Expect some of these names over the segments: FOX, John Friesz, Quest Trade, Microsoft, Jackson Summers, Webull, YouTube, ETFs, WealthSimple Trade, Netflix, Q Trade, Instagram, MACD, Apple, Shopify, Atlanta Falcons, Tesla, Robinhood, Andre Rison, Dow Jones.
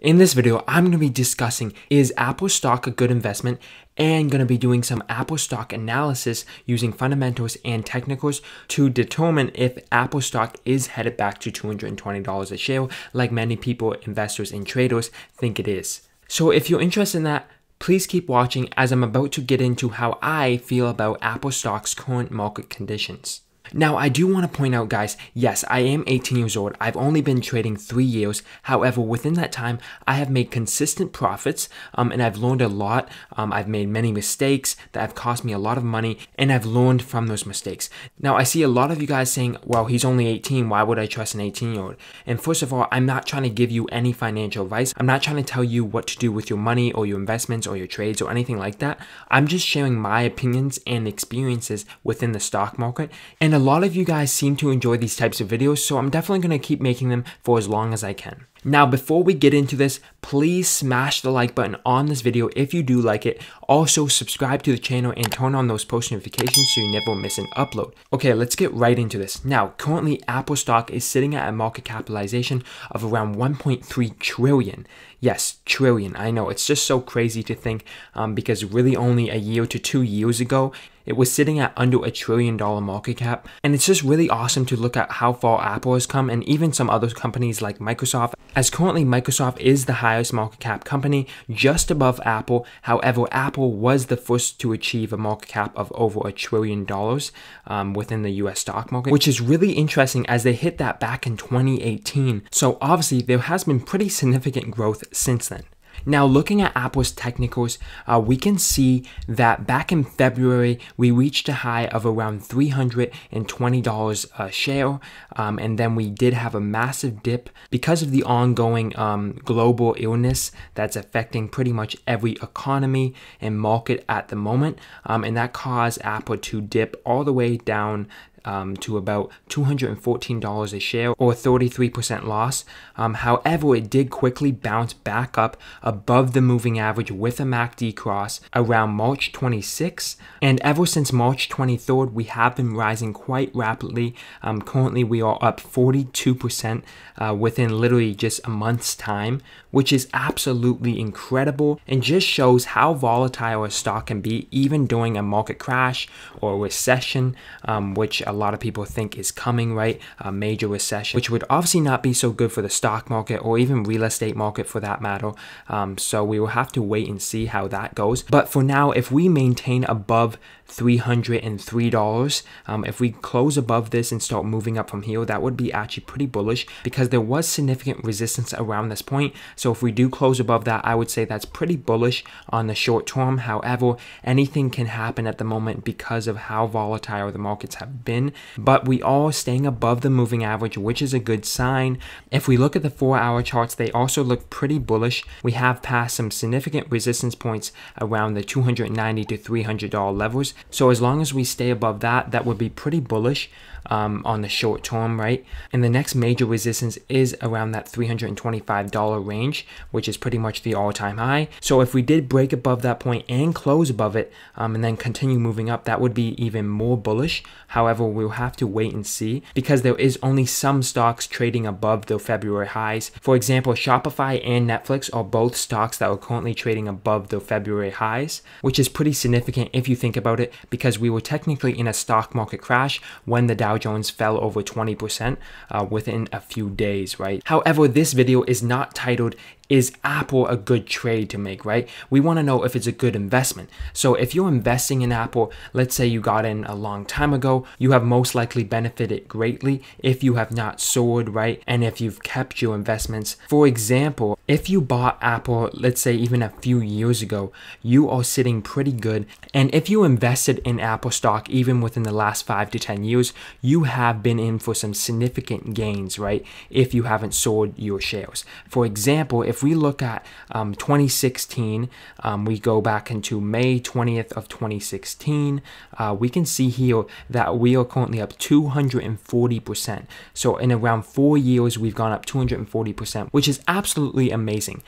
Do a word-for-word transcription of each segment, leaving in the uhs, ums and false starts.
In this video, I'm going to be discussing, is Apple stock a good investment? And going to be doing some Apple stock analysis using fundamentals and technicals to determine if Apple stock is headed back to two hundred twenty dollars a share, like many people, investors, and traders think it is. So if you're interested in that, please keep watching as I'm about to get into how I feel about Apple stock's current market conditions. Now, I do want to point out, guys, yes, I am eighteen years old. I've only been trading three years. However, within that time, I have made consistent profits um, and I've learned a lot. Um, I've made many mistakes that have cost me a lot of money, and I've learned from those mistakes. Now, I see a lot of you guys saying, well, he's only eighteen. Why would I trust an eighteen-year-old? And first of all, I'm not trying to give you any financial advice. I'm not trying to tell you what to do with your money or your investments or your trades or anything like that. I'm just sharing my opinions and experiences within the stock market. And a lot of you guys seem to enjoy these types of videos, so I'm definitely going to keep making them for as long as I can. Now, before we get into this, please smash the like button on this video if you do like it. Also, subscribe to the channel and turn on those post notifications so you never miss an upload. Okay, let's get right into this. Now, currently, Apple stock is sitting at a market capitalization of around one point three trillion. Yes, trillion. I know, it's just so crazy to think um, because really only a year to two years ago, it was sitting at under a trillion dollar market cap. And it's just really awesome to look at how far Apple has come, and even some other companies like Microsoft, as currently Microsoft is the highest market cap company, just above Apple. However, Apple was the first to achieve a market cap of over a trillion dollars um, within the U S stock market, which is really interesting as they hit that back in twenty eighteen. So obviously there has been pretty significant growth since then. Now, looking at Apple's technicals, uh, we can see that back in February, we reached a high of around three hundred twenty dollars a share, um, and then we did have a massive dip because of the ongoing um, global illness that's affecting pretty much every economy and market at the moment, um, and that caused Apple to dip all the way down Um, to about two hundred fourteen dollars a share, or thirty-three percent loss. Um, however, it did quickly bounce back up above the moving average with a M A C D cross around March twenty-sixth. And ever since March twenty-third, we have been rising quite rapidly. Um, currently, we are up forty-two percent uh, within literally just a month's time, which is absolutely incredible and just shows how volatile a stock can be, even during a market crash or a recession, um, which a lot of people think is coming, right? A major recession, which would obviously not be so good for the stock market or even real estate market for that matter. Um, so we will have to wait and see how that goes. But for now, if we maintain above three hundred three dollars, um, if we close above this and start moving up from here, that would be actually pretty bullish because there was significant resistance around this point. So if we do close above that, I would say that's pretty bullish on the short term. However, anything can happen at the moment because of how volatile the markets have been, but we are staying above the moving average, which is a good sign. If we look at the four hour charts, they also look pretty bullish. We have passed some significant resistance points around the two hundred ninety to three hundred dollar levels. So as long as we stay above that, that would be pretty bullish um, on the short term, right? And the next major resistance is around that three hundred twenty-five dollar range, which is pretty much the all-time high. So if we did break above that point and close above it, um, and then continue moving up, that would be even more bullish. However, we'll have to wait and see because there is only some stocks trading above their February highs. For example, Shopify and Netflix are both stocks that are currently trading above their February highs, which is pretty significant if you think about it, because we were technically in a stock market crash when the Dow Jones fell over twenty percent uh, within a few days, right? However, this video is not titled, is Apple a good trade to make, right? We want to know if it's a good investment. So if you're investing in Apple, let's say you got in a long time ago, you have most likely benefited greatly if you have not soared, right? And if you've kept your investments. For example, if you bought Apple, let's say even a few years ago, you are sitting pretty good. And if you invested in Apple stock, even within the last five to ten years, you have been in for some significant gains, right? If you haven't sold your shares. For example, if If we look at um, twenty sixteen, um, we go back into May twentieth of twenty sixteen, uh, we can see here that we are currently up two hundred forty percent. So in around four years, we've gone up two hundred forty percent, which is absolutely amazing.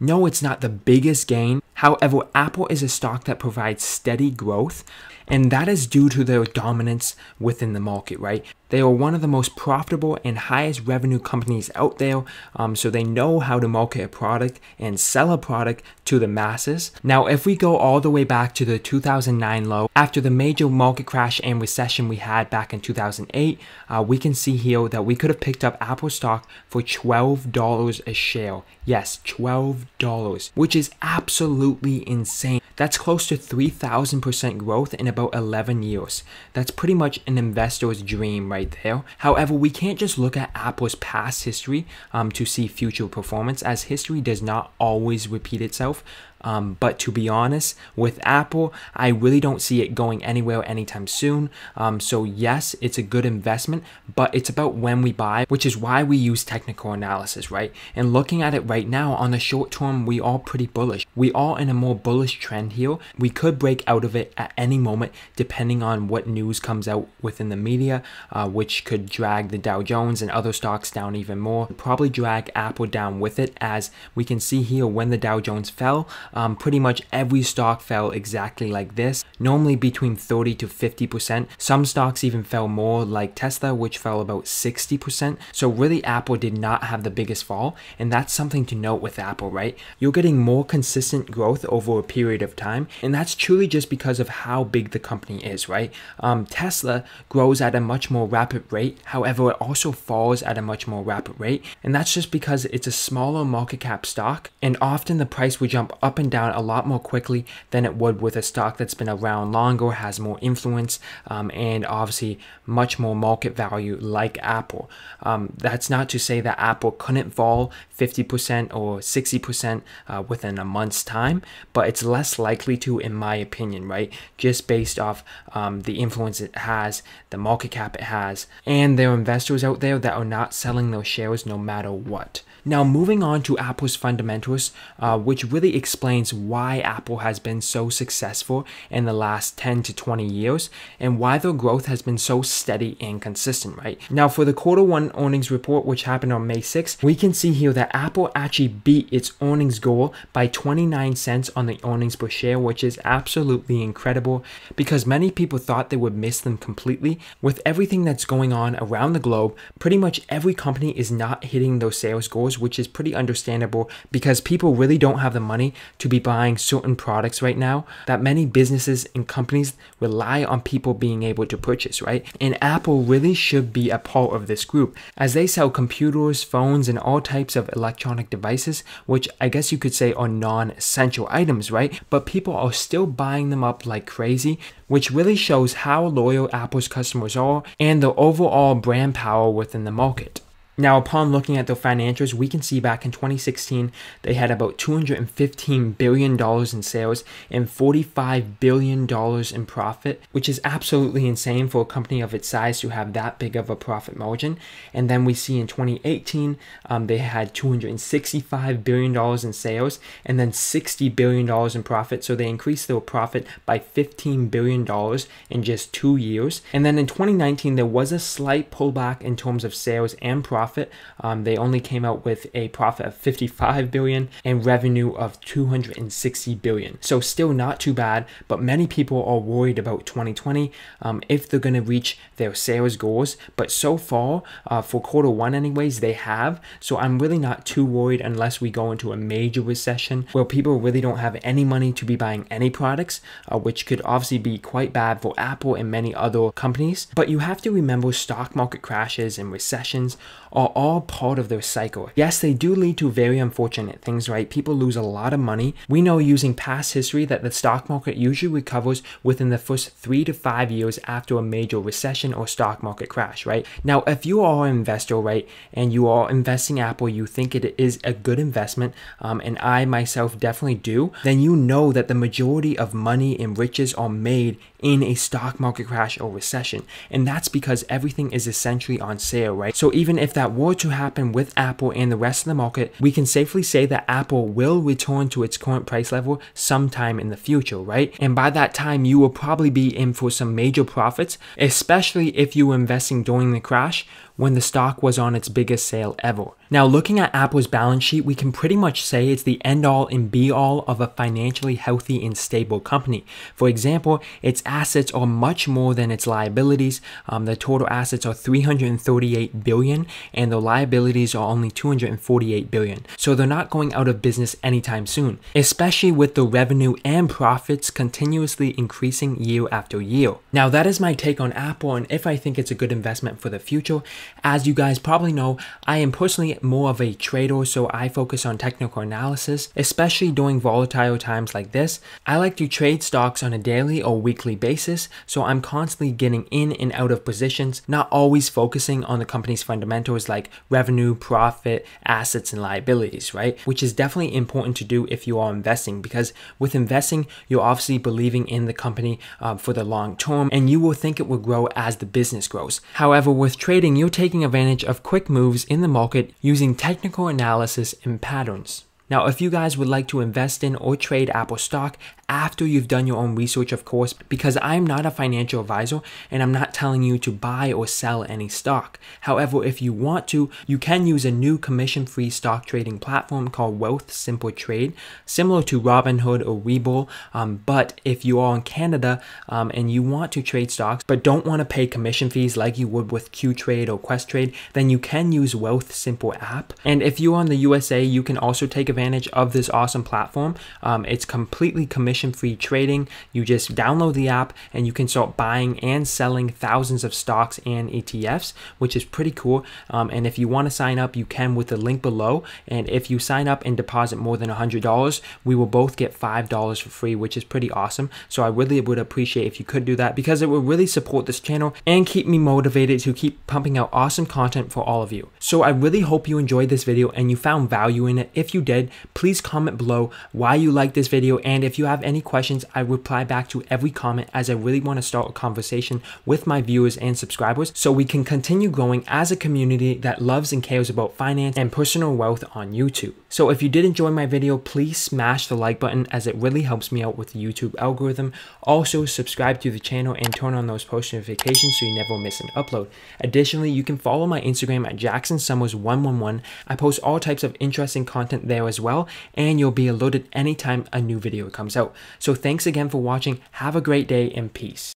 No, it's not the biggest gain. However, Apple is a stock that provides steady growth, and that is due to their dominance within the market, right? They are one of the most profitable and highest revenue companies out there, um, so they know how to market a product and sell a product to the masses. Now, if we go all the way back to the two thousand nine low, after the major market crash and recession we had back in two thousand eight, uh, we can see here that we could have picked up Apple stock for twelve dollars a share. Yes, twelve dollars, which is absolutely insane. That's close to three thousand percent growth in about eleven years. That's pretty much an investor's dream right there. However, we can't just look at Apple's past history um, to see future performance, as history does not always repeat itself. Um, but to be honest, with Apple, I really don't see it going anywhere anytime soon. Um, so yes, it's a good investment, but it's about when we buy, which is why we use technical analysis, right? And looking at it right now on the short term, we are pretty bullish. We are in a more bullish trend here. We could break out of it at any moment, depending on what news comes out within the media, uh, which could drag the Dow Jones and other stocks down even more. Probably drag Apple down with it, as we can see here when the Dow Jones fell. Um, pretty much every stock fell exactly like this, normally between thirty to fifty percent. Some stocks even fell more, like Tesla, which fell about sixty percent. So really Apple did not have the biggest fall, and that's something to note with Apple, right? You're getting more consistent growth over a period of time, and that's truly just because of how big the company is, right? Um, Tesla grows at a much more rapid rate, however it also falls at a much more rapid rate, and that's just because it's a smaller market cap stock, and often the price will jump up and down a lot more quickly than it would with a stock that's been around longer, has more influence, um, and obviously much more market value like Apple. Um, that's not to say that Apple couldn't fall fifty percent or sixty percent uh, within a month's time, but it's less likely to, in my opinion, right? Just based off um, the influence it has, the market cap it has, and there are investors out there that are not selling their shares no matter what. Now, moving on to Apple's fundamentals, uh, which really explains why Apple has been so successful in the last ten to twenty years and why their growth has been so steady and consistent, right? Now, for the quarter one earnings report, which happened on May sixth, we can see here that Apple actually beat its earnings goal by twenty-nine cents on the earnings per share, which is absolutely incredible because many people thought they would miss them completely. With everything that's going on around the globe, pretty much every company is not hitting those sales goals, which is pretty understandable because people really don't have the money to be buying certain products right now that many businesses and companies rely on people being able to purchase, right? And Apple really should be a part of this group as they sell computers, phones, and all types of electronic devices, which I guess you could say are non-essential items, right? But people are still buying them up like crazy, which really shows how loyal Apple's customers are and the overall brand power within the market. Now, upon looking at their financials, we can see back in twenty sixteen, they had about two hundred fifteen billion dollars in sales and forty-five billion dollars in profit, which is absolutely insane for a company of its size to have that big of a profit margin. And then we see in twenty eighteen, um, they had two hundred sixty-five billion dollars in sales and then sixty billion dollars in profit. So they increased their profit by fifteen billion dollars in just two years. And then in twenty nineteen, there was a slight pullback in terms of sales and profit. Profit. Um, they only came out with a profit of fifty-five billion dollars and revenue of two hundred sixty billion dollars. So still not too bad, but many people are worried about twenty twenty um, if they're going to reach their sales goals. But so far, uh, for quarter one anyways, they have. So I'm really not too worried unless we go into a major recession where people really don't have any money to be buying any products, uh, which could obviously be quite bad for Apple and many other companies. But you have to remember stock market crashes and recessions are all part of their cycle. Yes, they do lead to very unfortunate things, right? People lose a lot of money. We know using past history that the stock market usually recovers within the first three to five years after a major recession or stock market crash, right? Now, if you are an investor, right, and you are investing Apple, you think it is a good investment, um, and I myself definitely do, then you know that the majority of money and riches are made in a stock market crash or recession. And that's because everything is essentially on sale, right? So even if that were to happen with Apple and the rest of the market, we can safely say that Apple will return to its current price level sometime in the future, right? And by that time, you will probably be in for some major profits, especially if you were investing during the crash, when the stock was on its biggest sale ever. Now, looking at Apple's balance sheet, we can pretty much say it's the end-all and be-all of a financially healthy and stable company. For example, its assets are much more than its liabilities. Um, the total assets are three hundred thirty-eight billion dollars and the liabilities are only two hundred forty-eight billion dollars. So they're not going out of business anytime soon, especially with the revenue and profits continuously increasing year after year. Now, that is my take on Apple and if I think it's a good investment for the future. As you guys probably know, I am personally more of a trader, so I focus on technical analysis, especially during volatile times like this. I like to trade stocks on a daily or weekly basis, so I'm constantly getting in and out of positions, not always focusing on the company's fundamentals like revenue, profit, assets, and liabilities, right? Which is definitely important to do if you are investing, because with investing, you're obviously believing in the company uh, for the long term, and you will think it will grow as the business grows. However, with trading, you're taking advantage of quick moves in the market using technical analysis and patterns. Now, if you guys would like to invest in or trade Apple stock after you've done your own research, of course, because I'm not a financial advisor and I'm not telling you to buy or sell any stock. However, if you want to, you can use a new commission-free stock trading platform called WealthSimple Trade, similar to Robinhood or Webull. Um, but if you are in Canada um, and you want to trade stocks but don't want to pay commission fees like you would with Q Trade or Quest Trade, then you can use WealthSimple app. And if you're in the U S A, you can also take advantage advantage of this awesome platform. Um, it's completely commission-free trading. You just download the app and you can start buying and selling thousands of stocks and E T Fs, which is pretty cool. Um, and if you want to sign up, you can with the link below. And if you sign up and deposit more than one hundred dollars, we will both get five dollars for free, which is pretty awesome. So I really would appreciate if you could do that because it will really support this channel and keep me motivated to keep pumping out awesome content for all of you. So I really hope you enjoyed this video and you found value in it. If you did, please comment below why you like this video, and if you have any questions, I reply back to every comment as I really want to start a conversation with my viewers and subscribers so we can continue growing as a community that loves and cares about finance and personal wealth on YouTube. So if you did enjoy my video, please smash the like button as it really helps me out with the YouTube algorithm. Also, subscribe to the channel and turn on those post notifications so you never miss an upload. Additionally, you can follow my Instagram at Jackson Summers one one one. I post all types of interesting content there as As well, and you'll be alerted anytime a new video comes out. So thanks again for watching. Have a great day and peace.